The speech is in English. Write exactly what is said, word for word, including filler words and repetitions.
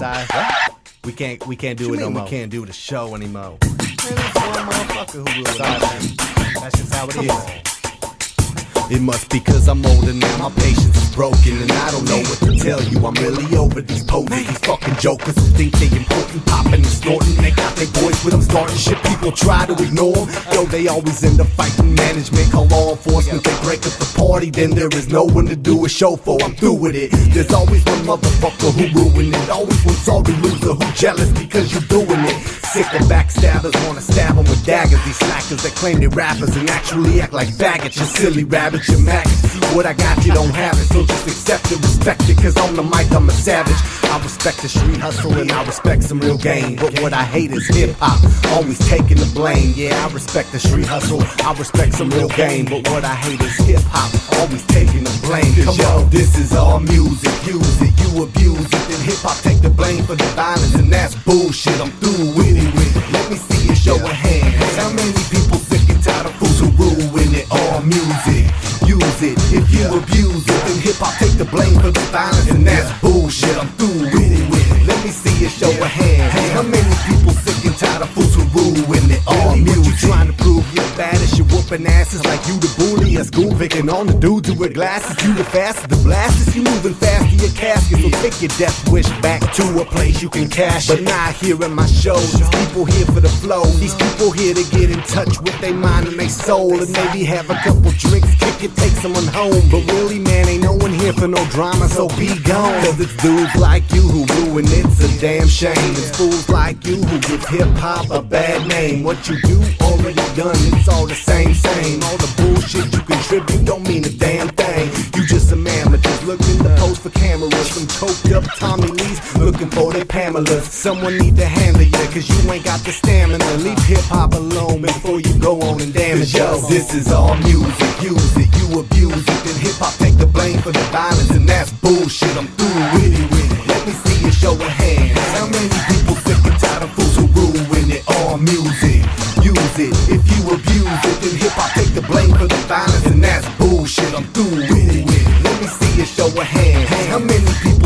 size. We can't, we can't do it no more. We can't do the show anymore. Man, that's one motherfucker who blew it out. That's just how it is. It must be cause I'm older now. My patience is broken and I don't know what to tell you. I'm really over these poses. These fucking jokers think they important, popping and snorting. They got their voice when I'm starting shit. People try to ignore them, though they always end up fighting management. Call law enforcement, they break up the party. Then there is no one to do a show for. I'm through with it. There's always one motherfucker who ruined it. Always one sorry loser who jealous because you're doing it. Sick of backstabbers, wanna stab them with daggers. These slackers that claim they're rappers and actually act like faggots. You silly rabbits, you maggots. What I got you don't have it, so just accept it, respect it. Cause on the mic I'm a savage. I respect the street hustle and I respect some real game. But what I hate is hip-hop, always taking the blame. Yeah, I respect the street hustle, I respect some real game. But what I hate is hip-hop, always taking the blame. Cause yo, this is all music, use it, you abuse it. Then hip-hop take the blame for the violence, and that's bullshit. I'm through with it, with it. Let me see you show a hand. How many people sick and tired of fools who ruin it? All music, use it, if you abuse it. Then hip-hop take the blame for the violence, and that's bullshit. I'm through with it, with it. Let me see you show a hand. How many people sick and tired of fools who ruin it? All music. What you trying to prove? You're bad as you whooping asses like you the bully at school, picking on the dudes who wear glasses. You the fastest, the blastest. You moving fast to your casket, so take your death wish back to a place you can cash. But not here in my shows. These people here for the flow. These people here to get in touch with their mind and their soul, and maybe have a couple drinks, kick it, take someone home. But really, man, ain't no one here for no drama, so be gone. Cause it's dudes like you who ruin it's a damn shame. It's fools like you who give hip-hop a bad name. What you do already done, it's all the same, same. All the bullshit you contribute don't mean a damn thing. You just a man, but just looking to pose for cameras. Some choked up Tommy Lee's looking for their Pamela's. Someone need to handle you, cause you ain't got the stamina. Leave hip-hop alone before you go on and damage yo. This is all music, use it, you abuse it. Then hip-hop take the blame for the violence, and that's bullshit. I'm through with it, with it. Let me see you show a hand. How many people sick and tired of fools who ruin it? All music, use it, if you abuse it. Then hip-hop take the blame for the violence, and that's bullshit. I'm through with it, with it. Let me see you show a hand. How many people